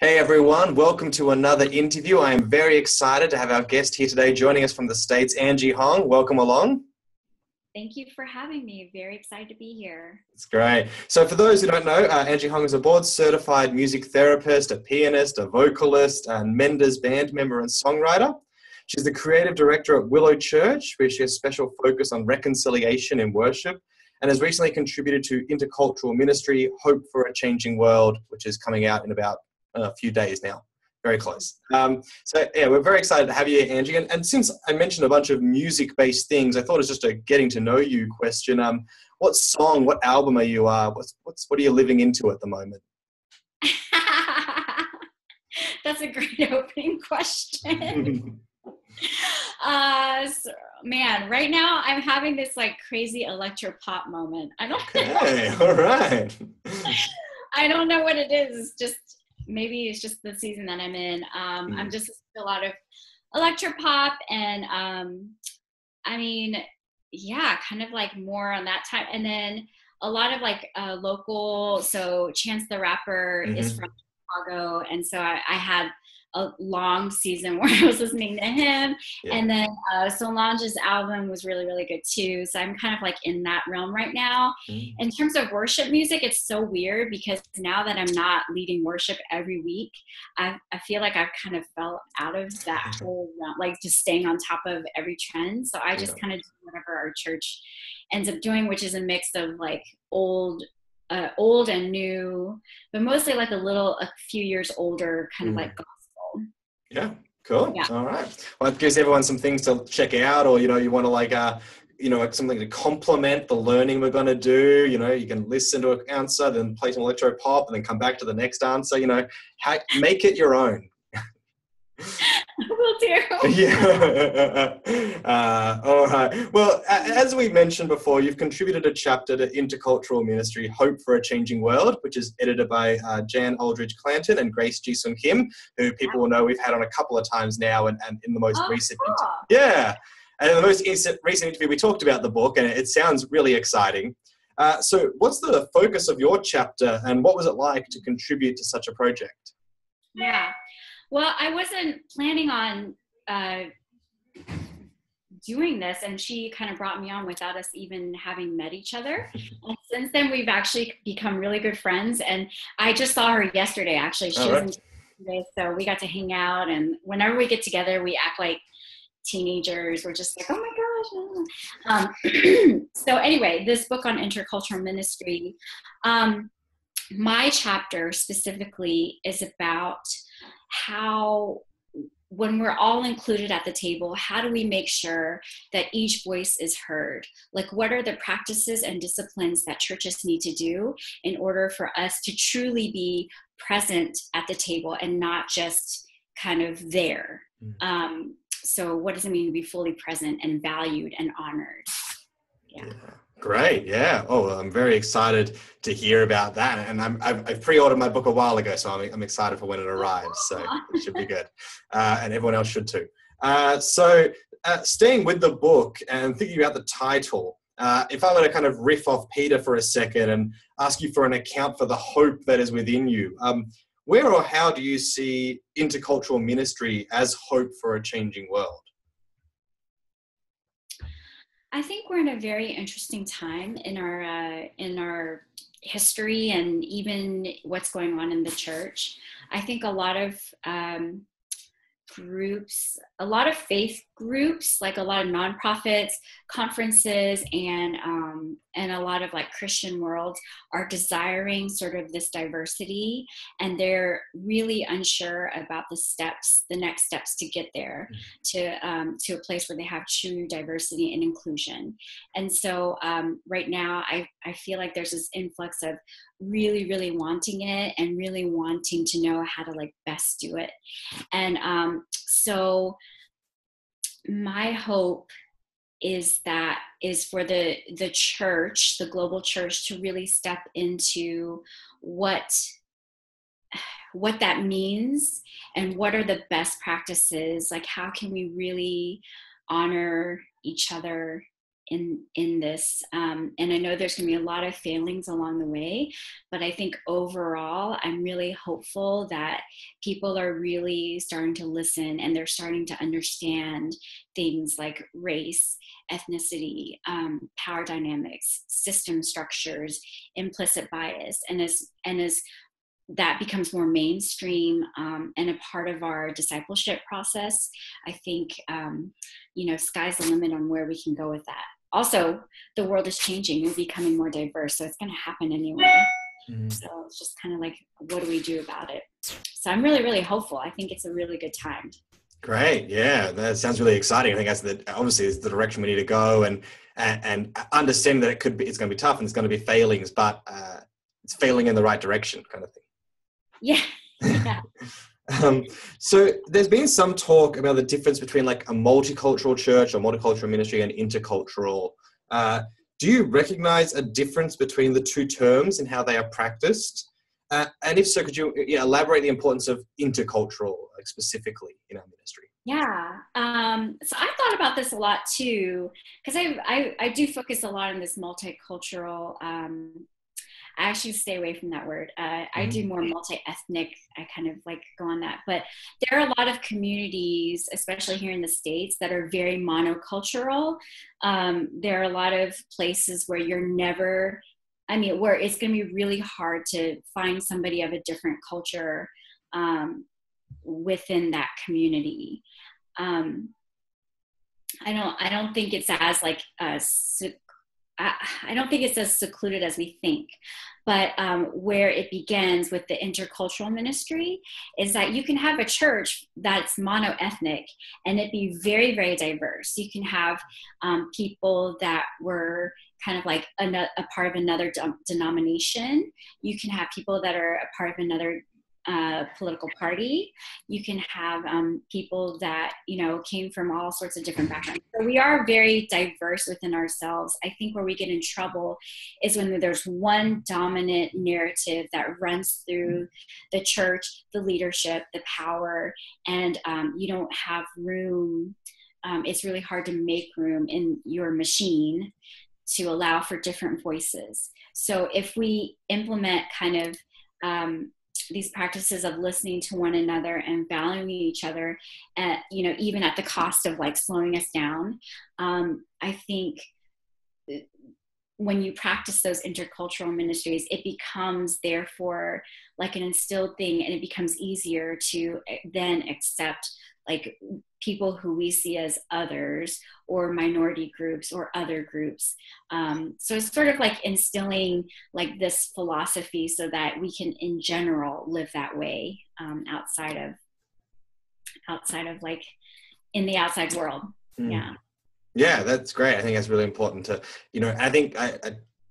Hey everyone, welcome to another interview. I am very excited to have our guest here today joining us from the States, Angie Hong. Welcome along. Thank you for having me. Very excited to be here. It's great. So for those who don't know, Angie Hong is a board certified music therapist, a pianist, a vocalist, and Mender's band member and songwriter. She's the creative director at Willow Church, where she has special focus on reconciliation in worship, and has recently contributed to Intercultural Ministry: Hope for a Changing World, which is coming out in about a few days now, very close. So yeah, we're very excited to have you here, Angie. And since I mentioned a bunch of music-based things, I thought it's just a getting to know you question. What song, what album are you? What are you living into at the moment? That's a great opening question. So, man, right now I'm having this like crazy electro pop moment. I don't know. All right. I don't know what it is. It's just. Maybe it's just the season that I'm in. I'm just a lot of electro pop and I mean, yeah, kind of like more on that time. And then a lot of like local, so Chance the Rapper is from Chicago. And so I had a long season where I was listening to him. Yeah. And then Solange's album was really, really good too. So I'm kind of like in that realm right now. In terms of worship music, it's so weird because now that I'm not leading worship every week, I feel like I've kind of fell out of that whole realm, like just staying on top of every trend. So I just kind of do whatever our church ends up doing, which is a mix of like old and new, but mostly like a few years older kind of like Yeah, cool. Yeah. All right. Well, it gives everyone some things to check out, or, you know, you want to like, you know, like something to complement the learning we're going to do. You know, you can listen to an answer, then play some electro pop and then come back to the next answer, you know, make it your own. Will do. Yeah. All right. Well, as we mentioned before, you've contributed a chapter to Intercultural Ministry, Hope for a Changing World, which is edited by Jan Aldridge-Clanton and Grace Ji-Sun Kim, who people will know we've had on a couple of times now and in the most recent interview. Yeah. And in the most recent interview, we talked about the book and it sounds really exciting. So what's the focus of your chapter and what was it like to contribute to such a project? Yeah. Well, I wasn't planning on doing this, and she kind of brought me on without us even having met each other. And since then, we've actually become really good friends. And I just saw her yesterday, actually. She was in today, so we got to hang out. And whenever we get together, we act like teenagers. We're just like, oh my gosh. So anyway, this book on intercultural ministry, my chapter specifically is about how, when we're all included at the table, how do we make sure that each voice is heard? Like, what are the practices and disciplines that churches need to do in order for us to truly be present at the table and not just kind of there? So what does it mean to be fully present and valued and honored? Yeah. Great. Yeah. Oh, I'm very excited to hear about that. And I pre-ordered my book a while ago, so I'm excited for when it arrives. So it should be good. And everyone else should too. So staying with the book and thinking about the title, if I were to kind of riff off Peter for a second and ask you for an account for the hope that is within you, where or how do you see intercultural ministry as hope for a changing world? I think we're in a very interesting time in our history and even what's going on in the church. I think a lot of groups, a lot of faith groups, like a lot of nonprofits, conferences, and a lot of like Christian worlds are desiring sort of this diversity, and they're really unsure about the next steps to get there, to a place where they have true diversity and inclusion. And so right now, I feel like there's this influx of really, really wanting it and really wanting to know how to like best do it. And so my hope is for the church, the global church, to really step into what that means and what are the best practices, like how can we really honor each other in this. And I know there's going to be a lot of failings along the way, but I think overall, I'm really hopeful that people are really starting to listen and they're starting to understand things like race, ethnicity, power dynamics, system structures, implicit bias. And as that becomes more mainstream and a part of our discipleship process, I think, sky's the limit on where we can go with that. Also, the world is changing. We're becoming more diverse, so it's going to happen anyway. Mm-hmm. So it's just kind of like, what do we do about it? So I'm really, really hopeful. I think it's a really good time. Great. Yeah, that sounds really exciting. I think that's obviously is the direction we need to go, and understanding that it's going to be tough and it's going to be failings, but it's failing in the right direction kind of thing. Yeah. So there's been some talk about the difference between like a multicultural church or multicultural ministry and intercultural. Do you recognize a difference between the two terms and how they are practiced? And if so, could you elaborate the importance of intercultural, like specifically in our ministry? Yeah. So I've thought about this a lot too, because I do focus a lot on this multicultural. I actually stay away from that word. I do more multi-ethnic. I kind of like go on that. But there are a lot of communities, especially here in the States, that are very monocultural. There are a lot of places where where it's going to be really hard to find somebody of a different culture within that community. I don't think it's as like a I don't think it's as secluded as we think, but where it begins with the intercultural ministry is that you can have a church that's mono-ethnic and it be very, very diverse. You can have people that were kind of like a part of another denomination. You can have people that are a part of another political party. You can have people that came from all sorts of different backgrounds. So we are very diverse within ourselves. I think where we get in trouble is when there's one dominant narrative that runs through the church, the leadership, the power, and you don't have room. It's really hard to make room in your machine to allow for different voices. So if we implement kind of these practices of listening to one another and valuing each other, even at the cost of like slowing us down. I think when you practice those intercultural ministries, it becomes therefore like an instilled thing, and it becomes easier to then accept like people who we see as others or minority groups or other groups. So it's sort of like instilling like this philosophy so that we can in general live that way outside of like in the outside world. Mm. Yeah. Yeah, that's great. I think that's really important to, I think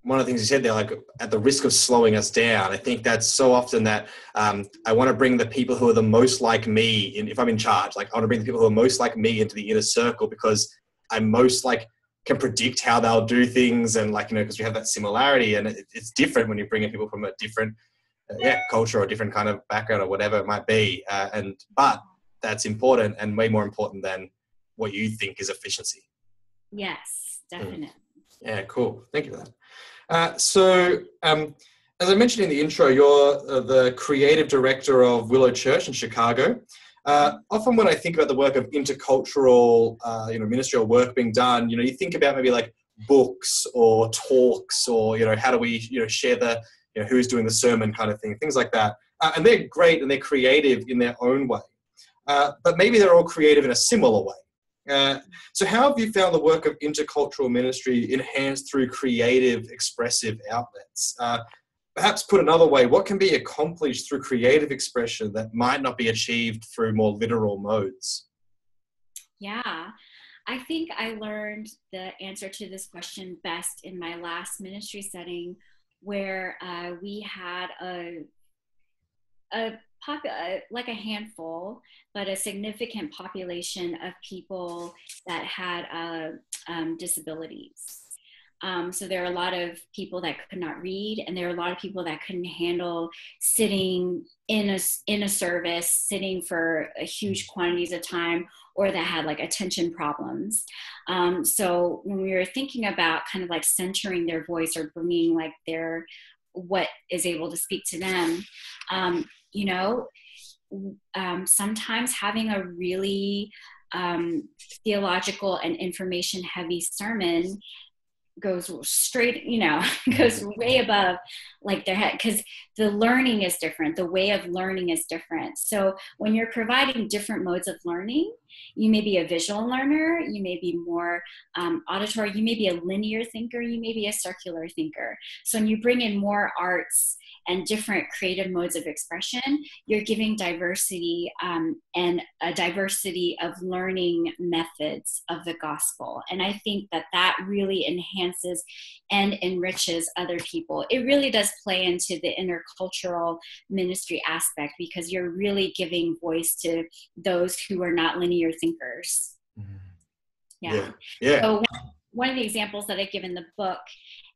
one of the things you said there, like at the risk of slowing us down, I think that's so often that I want to bring the people who are the most like me in, if I'm in charge, like I want to bring the people who are most like me into the inner circle because I'm most like can predict how they'll do things and like, because we have that similarity, and it's different when you bring in people from a different culture or different kind of background or whatever it might be. But that's important and way more important than what you think is efficiency. Yes, definitely. Yeah, cool. Thank you for that. So, as I mentioned in the intro, you're the creative director of Willow Church in Chicago. Often when I think about the work of intercultural, ministerial work being done, you think about maybe like books or talks or, how do we, share the, who's doing the sermon kind of thing, things like that. And they're great and they're creative in their own way. But maybe they're all creative in a similar way. So how have you found the work of intercultural ministry enhanced through creative, expressive outlets? Perhaps put another way, what can be accomplished through creative expression that might not be achieved through more literal modes? Yeah, I think I learned the answer to this question best in my last ministry setting where we had a handful, but a significant population of people that had disabilities. So there are a lot of people that could not read, and there are a lot of people that couldn't handle sitting in a service, sitting for huge quantities of time, or that had like attention problems. So when we were thinking about kind of like centering their voice or bringing like their, what is able to speak to them, sometimes having a really theological and information heavy sermon goes straight, goes way above like their head, because the learning is different. The way of learning is different. So when you're providing different modes of learning, you may be a visual learner, you may be more auditory, you may be a linear thinker, you may be a circular thinker. So when you bring in more arts and different creative modes of expression, you're giving diversity and a diversity of learning methods of the gospel. And I think that that really enhances and enriches other people. It really does play into the intercultural ministry aspect, because you're really giving voice to those who are not linear thinkers. Mm-hmm. Yeah. So one of the examples that I give in the book,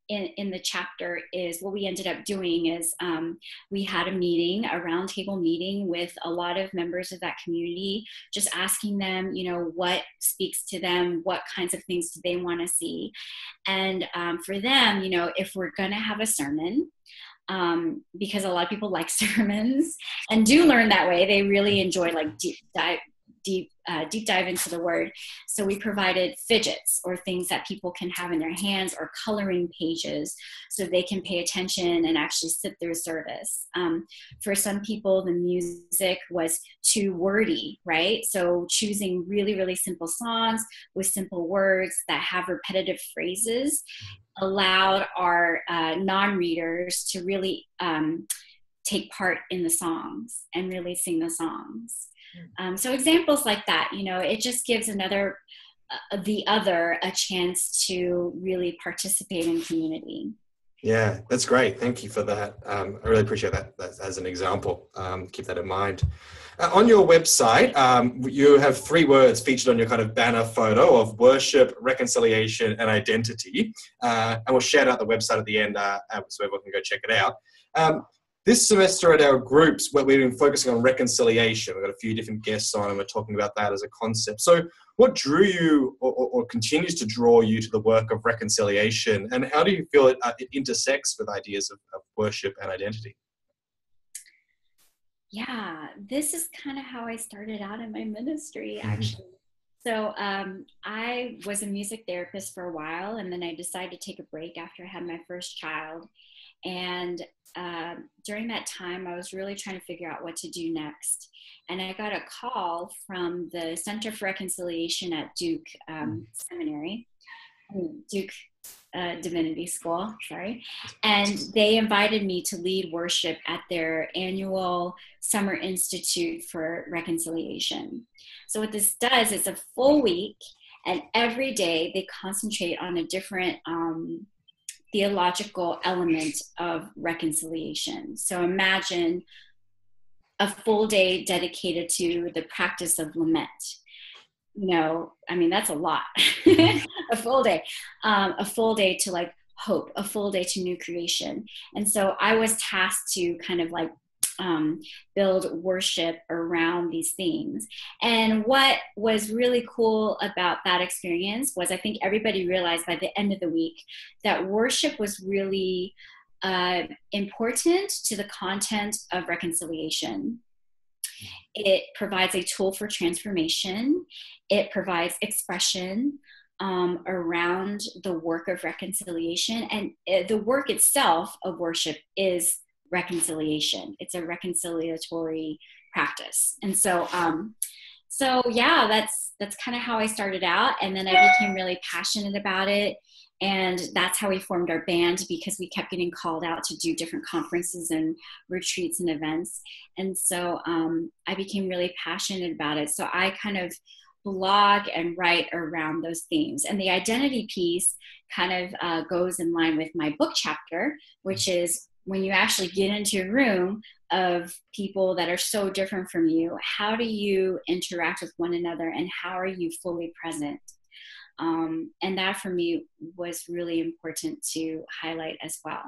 in the chapter, is what we ended up doing is we had a meeting, a roundtable meeting with a lot of members of that community, just asking them, what speaks to them, what kinds of things do they want to see. And for them, if we're going to have a sermon, because a lot of people like sermons and do learn that way, they really enjoy like deep dive into the word. So we provided fidgets, or things that people can have in their hands, or coloring pages so they can pay attention and actually sit through service. For some people, the music was too wordy, right? So choosing really, really simple songs with simple words that have repetitive phrases allowed our non-readers to really take part in the songs and really sing the songs. So examples like that, it just gives the other a chance to really participate in community. Yeah, that's great. Thank you for that. I really appreciate that as an example. Keep that in mind. On your website, you have three words featured on your kind of banner photo of worship, reconciliation, and identity. And we'll shout out the website at the end so everyone can go check it out. This semester at our groups, where we've been focusing on reconciliation, we've got a few different guests on and we're talking about that as a concept. So what drew you or continues to draw you to the work of reconciliation, and how do you feel it intersects with ideas of worship and identity? Yeah, this is kind of how I started out in my ministry, actually. So I was a music therapist for a while, and then I decided to take a break after I had my first child. And during that time, I was really trying to figure out what to do next. And I got a call from the Center for Reconciliation at Duke Seminary, Duke Divinity School, sorry. And they invited me to lead worship at their annual Summer Institute for Reconciliation. So what this does, it's a full week, and every day they concentrate on a different theological element of reconciliation. So imagine a full day dedicated to the practice of lament. That's a lot. A full day to like hope, a full day to new creation. And so I was tasked to kind of like build worship around these things. And what was really cool about that experience was I think everybody realized by the end of the week that worship was really important to the content of reconciliation. It provides a tool for transformation. It provides expression around the work of reconciliation. And the work itself of worship is reconciliation. It's a reconciliatory practice. And so that's kind of how I started out, and then I became really passionate about it, and that's how we formed our band, because we kept getting called out to do different conferences and retreats and events. And so I became really passionate about it, so I kind of blog and write around those themes. And the identity piece kind of goes in line with my book chapter, which is when you actually get into a room of people that are so different from you, how do you interact with one another, and how are you fully present? And that for me was really important to highlight as well.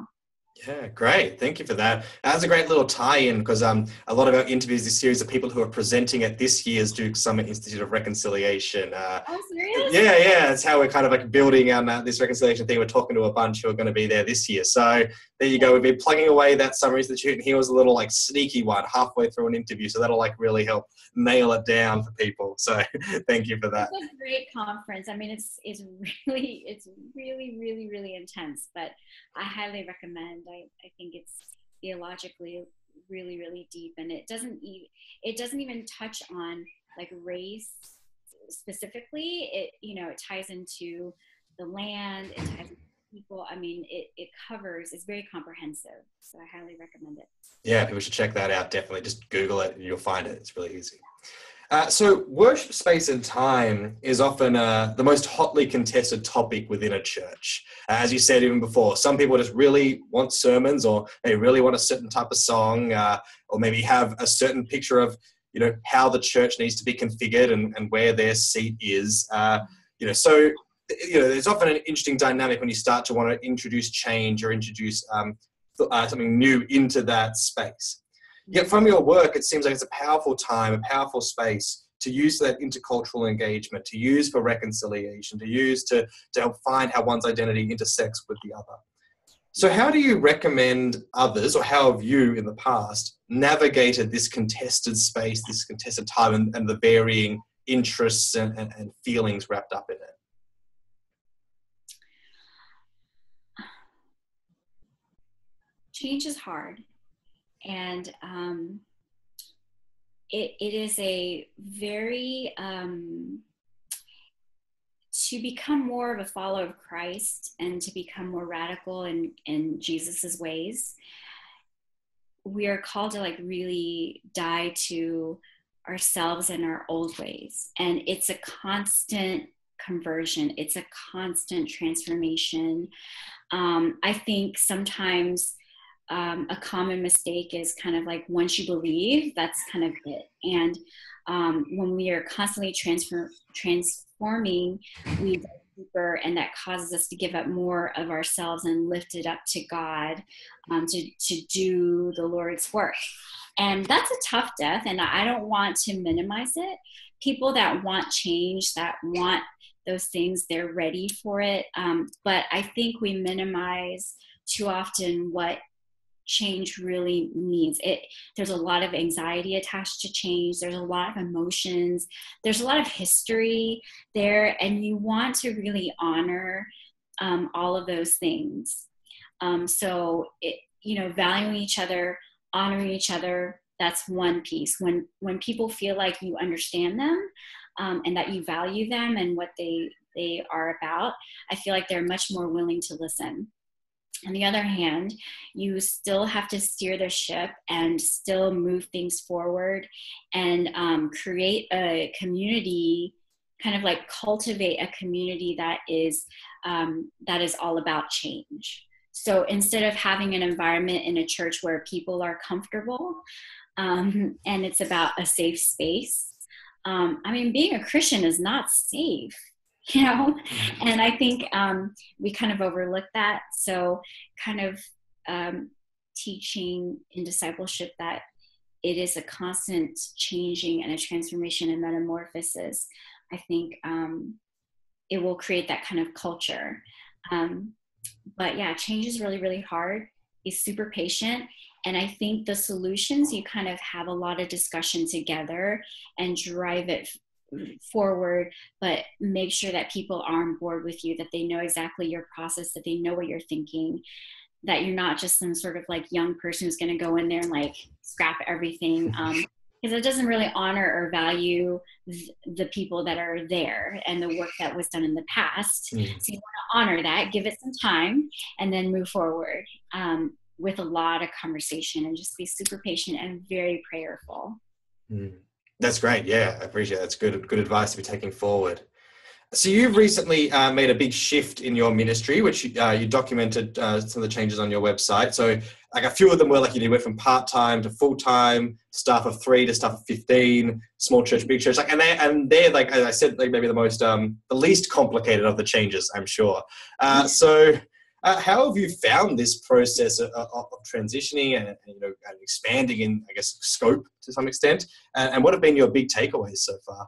Yeah, great. Thank you for that. That's a great little tie-in, because a lot of our interviews this series are people who are presenting at this year's Duke Summer Institute of Reconciliation. Oh, serious? Yeah. It's how we're kind of like building on this reconciliation thing. We're talking to a bunch who are going to be there this year. So there you go. We've been plugging away that Summer Institute, and here was a little like sneaky one halfway through an interview. So that'll like really help nail it down for people. So thank you for that. It's a great conference. I mean, it's really intense, but I highly recommend. I think it's theologically really, really deep, and it doesn't even touch on like race specifically. It ties into the land, it ties into people. I mean, it's very comprehensive. So I highly recommend it. Yeah, people should check that out. Definitely just Google it and you'll find it. It's really easy. So worship space and time is often the most hotly contested topic within a church. As you said even before, some people just really want sermons, or they really want a certain type of song, or maybe have a certain picture of, you know, how the church needs to be configured and where their seat is. So, you know, there's often an interesting dynamic when you start to want to introduce change or introduce something new into that space. Yet from your work, it seems like it's a powerful time, a powerful space to use that intercultural engagement, to use for reconciliation, to use to help find how one's identity intersects with the other. So how do you recommend others, or how have you in the past navigated this contested space, this contested time, and the varying interests and feelings wrapped up in it? Change is hard. And it is a very, to become more of a follower of Christ and to become more radical in Jesus's ways, we are called to like really die to ourselves and our old ways. And it's a constant conversion. It's a constant transformation. I think sometimes a common mistake is kind of like, once you believe, that's kind of it. And when we are constantly transforming, we go deeper, and that causes us to give up more of ourselves and lift it up to God, to do the Lord's work. And that's a tough death, and I don't want to minimize it. People that want change, that want those things, they're ready for it. But I think we minimize too often what change really means. There's a lot of anxiety attached to change. There's a lot of emotions. There's a lot of history there, and you want to really honor all of those things. So valuing each other, honoring each other, that's one piece. When people feel like you understand them and that you value them and what they are about, I feel like they're much more willing to listen. On the other hand, you still have to steer the ship and still move things forward and create a community, kind of like cultivate a community that is all about change. So instead of having an environment in a church where people are comfortable and it's about a safe space, being a Christian is not safe. You know, and I think we kind of overlook that. So kind of teaching in discipleship that it is a constant changing and a transformation and metamorphosis, I think it will create that kind of culture. But change is really, really hard. Be super patient. And I think the solutions, you kind of have a lot of discussion together and drive it forward, but make sure that people are on board with you, that they know exactly your process, that they know what you're thinking, that you're not just some sort of like young person who's going to go in there and like scrap everything, because it doesn't really honor or value the people that are there and the work that was done in the past. So you want to honor that, give it some time, and then move forward with a lot of conversation, and just be super patient and very prayerful. That's great. Yeah, I appreciate it. That's good advice to be taking forward. So you've recently made a big shift in your ministry, which you documented some of the changes on your website. So like a few of them were like you went from part-time to full-time, staff of 3 to staff of 15, small church, big church. Like, and they're like, as I said, like maybe the most, the least complicated of the changes, I'm sure. So how have you found this process of transitioning and, and expanding in, I guess, scope to some extent? And what have been your big takeaways so far?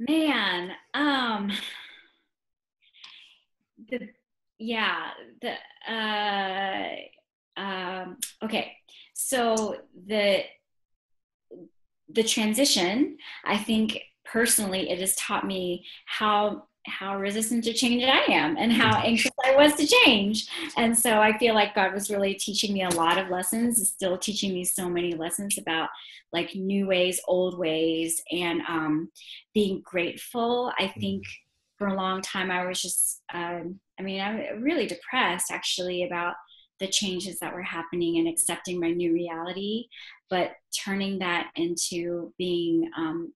Man, okay. So the transition, I think personally, it has taught me how resistant to change I am and how anxious I was to change. And so I feel like God was really teaching me a lot of lessons, is still teaching me so many lessons about like new ways, old ways, and being grateful. I think for a long time I was just, I'm really depressed actually about the changes that were happening and accepting my new reality, but turning that into being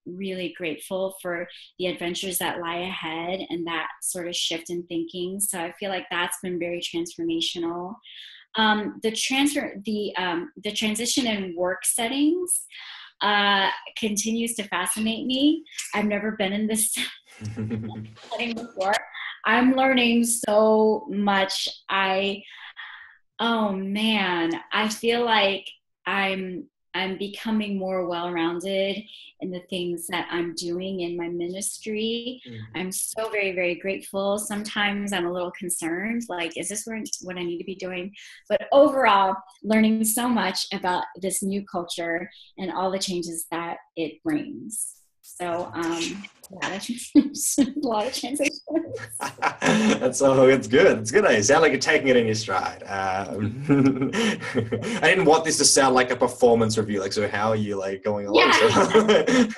really grateful for the adventures that lie ahead and that sort of shift in thinking. So I feel like that's been very transformational. The transition in work settings continues to fascinate me. I've never been in this setting before. I'm learning so much. Oh man, I feel like I'm becoming more well-rounded in the things that I'm doing in my ministry. Mm-hmm. I'm so very, very grateful. Sometimes I'm a little concerned, like, is this what I need to be doing? But overall, learning so much about this new culture and all the changes that it brings. So, a lot of transitions. It's good. It's good. You sound like you're taking it in your stride. I didn't want this to sound like a performance review. Like, so how are you like going along?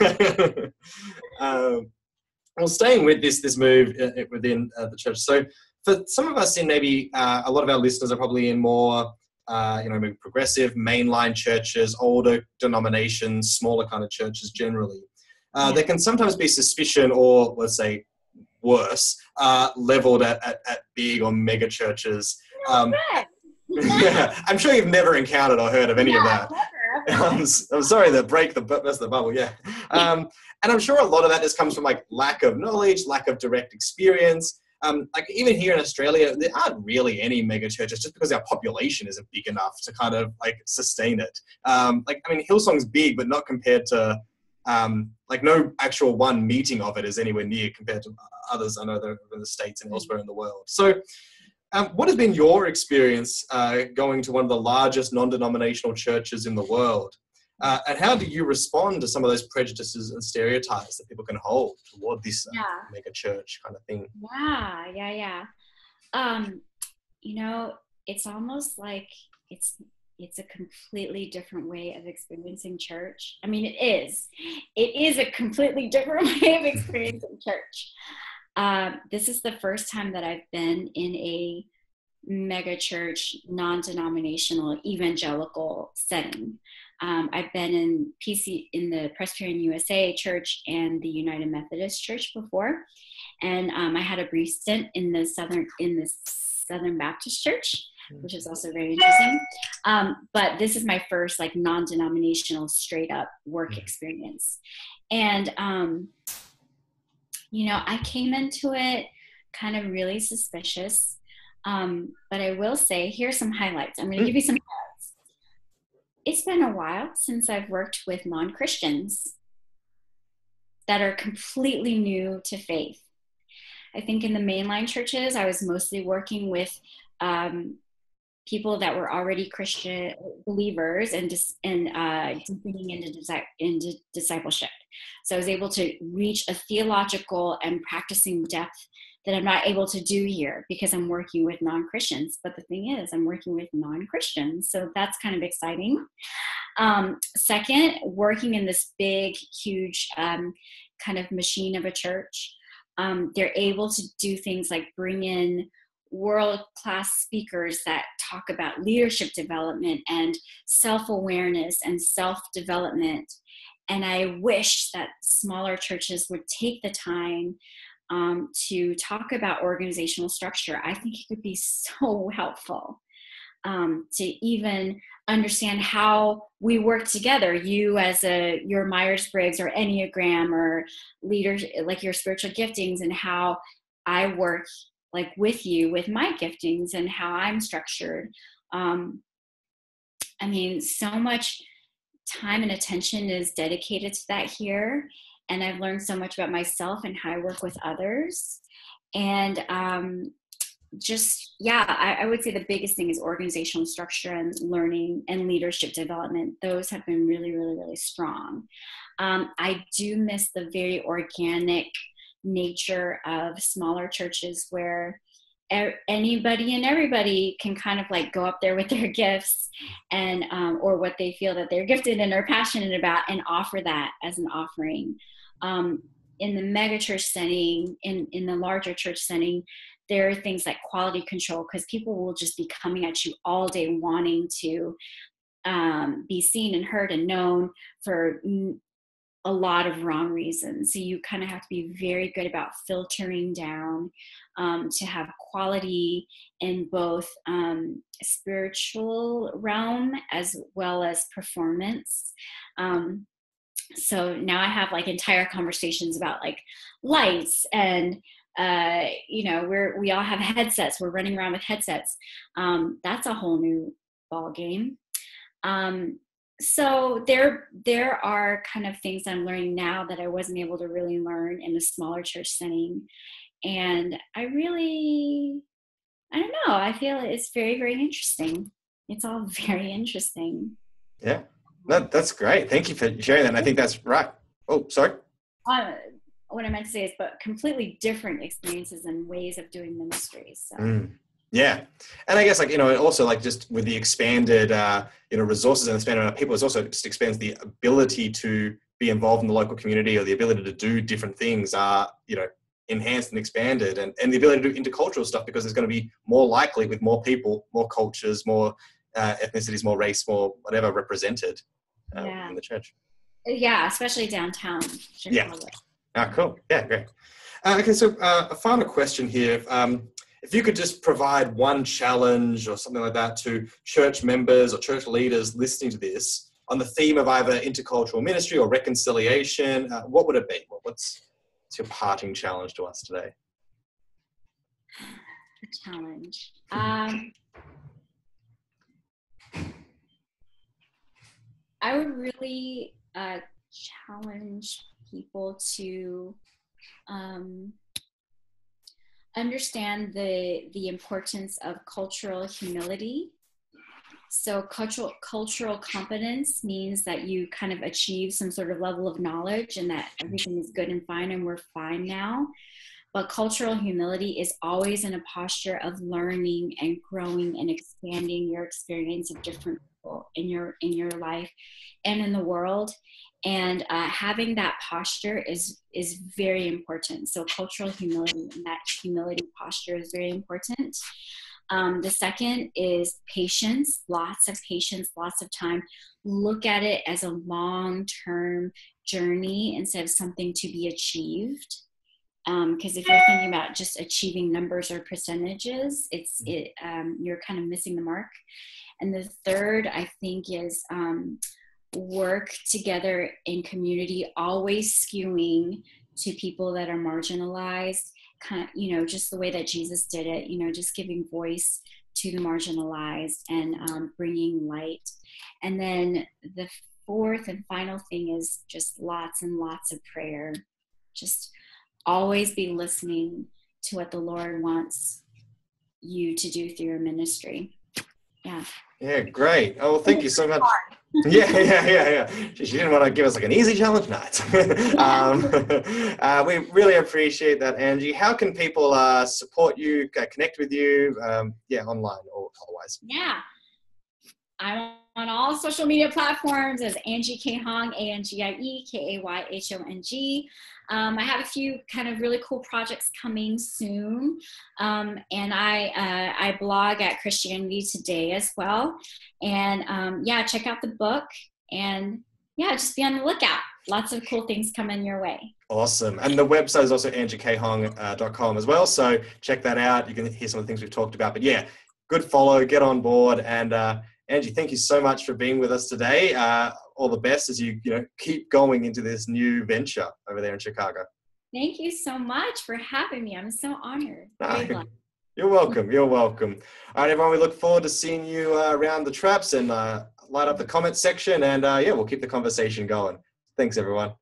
Yeah. Well, staying with this move within the church. So for some of us in maybe a lot of our listeners are probably in more, maybe progressive mainline churches, older denominations, smaller kind of churches generally. There can sometimes be suspicion or, let's say, worse, leveled at big or mega churches. I'm sure you've never encountered or heard of any of that. I'm sorry to that's the bubble, yeah. And I'm sure a lot of that just comes from like lack of knowledge, lack of direct experience. Like even here in Australia, there aren't really any mega churches just because our population isn't big enough to kind of like sustain it. Hillsong's big, but not compared to... no actual one meeting of it is anywhere near compared to others I know that are in the States and elsewhere in the world. So what has been your experience going to one of the largest non-denominational churches in the world? And how do you respond to some of those prejudices and stereotypes that people can hold toward this mega church kind of thing? Yeah. It's almost like it's a completely different way of experiencing church. I mean, it is a completely different way of experiencing church. This is the first time that I've been in a mega church, non-denominational, evangelical setting. I've been in the Presbyterian USA Church and the United Methodist Church before. And I had a brief stint in the Southern Baptist Church, which is also very interesting. But this is my first like non-denominational straight up work experience. And, I came into it kind of really suspicious. But I will say, here's some highlights. I'm going to give you some highlights. It's been a while since I've worked with non-Christians that are completely new to faith. I think in the mainline churches, I was mostly working with, people that were already Christian believers and deepening into discipleship. So I was able to reach a theological and practicing depth that I'm not able to do here because I'm working with non-Christians. But the thing is, I'm working with non-Christians, so that's kind of exciting. Second, working in this big, huge kind of machine of a church, they're able to do things like bring in world-class speakers that talk about leadership development and self-awareness and self-development And I wish that smaller churches would take the time to talk about organizational structure. I think it would be so helpful to even understand how we work together. You as your Myers-Briggs or Enneagram or leaders, like your spiritual giftings, and how I work like with you with my giftings and how I'm structured. I mean, so much time and attention is dedicated to that here. And I've learned so much about myself and how I work with others. And I would say the biggest thing is organizational structure and learning and leadership development. Those have been really, really, really strong. I do miss the very organic nature of smaller churches where anybody and everybody can kind of like go up there with their gifts and or what they feel that they're gifted and are passionate about and offer that as an offering. In the mega church setting, in the larger church setting, there are things like quality control, because people will just be coming at you all day wanting to be seen and heard and known for a lot of wrong reasons. So you kind of have to be very good about filtering down to have quality in both spiritual realm as well as performance. So now I have like entire conversations about like lights and we all have headsets. We're running around with headsets. That's a whole new ball game. So there are kind of things I'm learning now that I wasn't able to really learn in a smaller church setting. And I feel it's very, very interesting. It's all very interesting. Yeah, no, that's great. Thank you for sharing that. And I think that's right. Oh, sorry. What I meant to say is, but completely different experiences and ways of doing ministry. So. Yeah. And I guess also like just with the expanded, resources and expanded amount of people, it also just expands the ability to be involved in the local community, or the ability to do different things are, enhanced and expanded, and the ability to do intercultural stuff, because there's going to be more likely with more people, more cultures, more ethnicities, more race, more whatever represented in the church. Yeah. Especially downtown Chicago. Yeah. Ah, cool. Yeah, great. Okay, so a final question here. If you could just provide one challenge or something like that to church members or church leaders listening to this on the theme of either intercultural ministry or reconciliation, what would it be? What's your parting challenge to us today? A challenge. I would really challenge people to understand the importance of cultural humility. So cultural competence means that you kind of achieve some sort of level of knowledge and that everything is good and fine and we're fine now. But cultural humility is always in a posture of learning and growing and expanding your experience of different people in your life and in the world. And having that posture is very important. So cultural humility and that humility posture is very important. The second is patience, lots of time. Look at it as a long-term journey instead of something to be achieved. Because if you're thinking about just achieving numbers or percentages, you're kind of missing the mark. And the third, I think, is work together in community, always skewing to people that are marginalized, kind of, just the way that Jesus did it, just giving voice to the marginalized and bringing light. And then the fourth and final thing is just lots and lots of prayer. Just always be listening to what the Lord wants you to do through your ministry. Yeah. Yeah, great. Oh, well, thank you so much. Yeah. She didn't want to give us like an easy challenge. No, we really appreciate that, Angie. How can people support you, connect with you, online or otherwise? Yeah. I'm on all social media platforms as Angie Kay Hong, AngiekayHong. I have a few kind of really cool projects coming soon. And I blog at Christianity Today as well. And check out the book and just be on the lookout. lots of cool things coming your way. Awesome. And the website is also angiekayhong.com as well. So check that out. You can hear some of the things we've talked about. But yeah, good follow, get on board. And Angie, thank you so much for being with us today. All the best as you keep going into this new venture over there in Chicago. Thank you so much for having me. I'm so honored. You're welcome. You're welcome. All right, everyone, we look forward to seeing you around the traps and light up the comment section. And yeah, we'll keep the conversation going. Thanks, everyone.